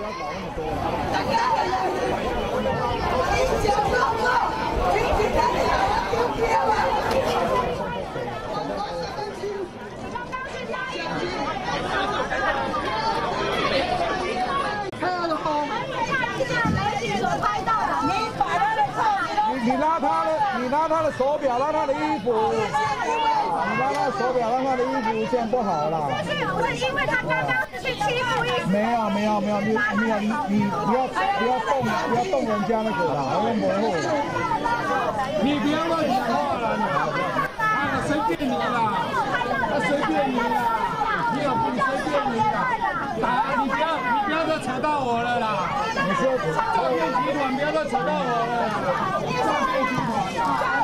不要搞那么多。看到好。你拉他的，你拉他的手表，拉他的衣服。 拉他手表，拉他的衣服，这样不好啦。不是因为他刚刚去欺负一。没有，你不要动人家那个啦，我模糊了。你不要乱讲话了，啊，随便你啦，随便你啦，你有空随便你啦，啊，你不要再扯到我了啦。你说什么？诈骗集团不要再扯到我了啦，诈骗集团。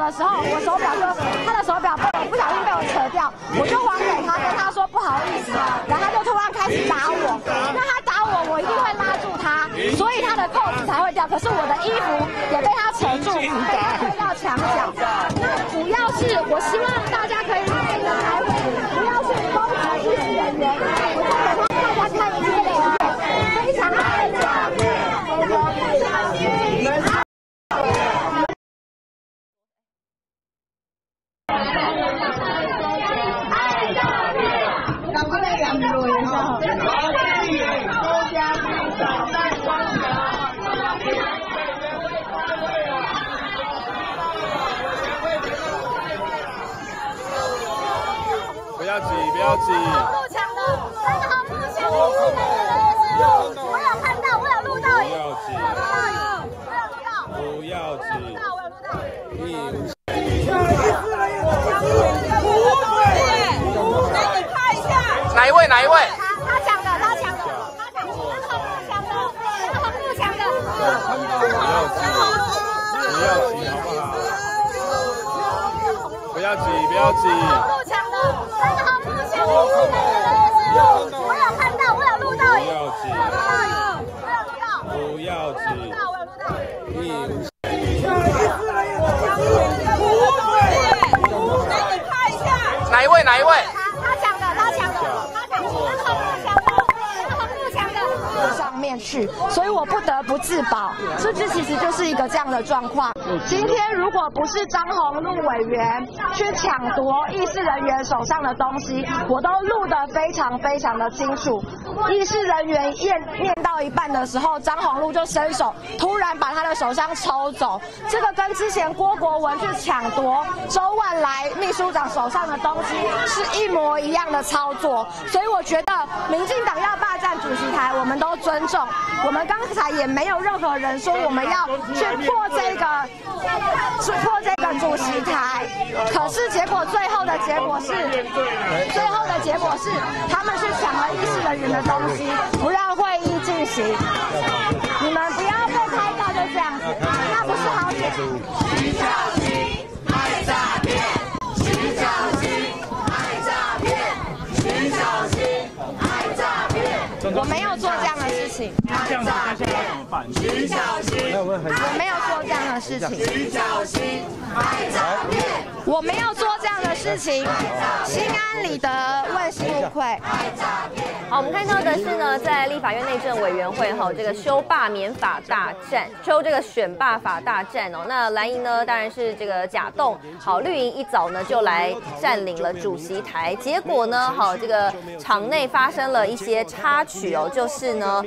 的时候，我手表就他的手表被我不小心被我扯掉，我就还给他，跟他。不好意思，然后他就突然开始打我，那他打我，我一定会拉住他，所以他的扣子才会掉，可是我的衣服也被他扯住，被他推到墙角。那主要是我希望大家可以来台北，不要去攻击艺术人员，我再给大家看一些影片，非常好。 不要挤！路抢的，真的好路抢！我有看到，我有录到影，不要挤！我有录到。 哪一位？他抢的，那个红布抢的，不要挤！红布抢的，那个红布抢的，我有看到，我有录到影，不要挤！哪一位？ 去，所以我不得不自保，这其实就是一个这样的状况。今天如果不是张宏陆委员去抢夺议事人员手上的东西，我都录得非常的清楚。议事人员念到一半的时候，张宏陆就伸手突然把他的手上抽走，这个跟之前郭国文去抢夺周万来秘书长手上的东西是一模一样的操作，所以我觉得民进党要霸占主席台，我们都尊重。 我们刚才也没有任何人说我们要去破这个主席台，可是结果最后的结果是他们去抢了议事人员的东西，不让会议进行。你们不要被拍到，就这样子，那不是好点。徐巧芯爱诈骗，徐巧芯爱诈骗，徐巧芯爱诈骗，我没有做这样的。 那这样子接下来怎么办？徐巧芯，我没有做这样的事情。徐巧芯，爱诈骗，我没有做这样的事情。心安理得，问心无愧。好，我们看到的是呢，在立法院内政委员会这个修罢免法大战，修这个选罢法大战哦。那蓝营呢，当然是这个甲动，好，绿营一早呢就来占领了主席台，结果呢，好，这个场内发生了一些插曲哦，就是呢。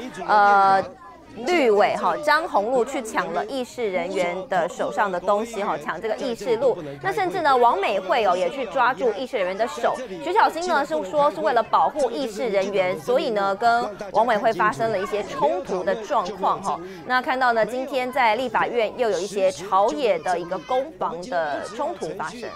绿委哈张宏陆去抢了议事人员的手上的东西哈，抢这个议事录。那甚至呢，王美惠哦也去抓住议事人员的手。徐巧芯呢是说是为了保护议事人员，所以呢跟王美惠发生了一些冲突的状况哈。那看到呢，今天在立法院又有一些朝野的一个攻防的冲突发生。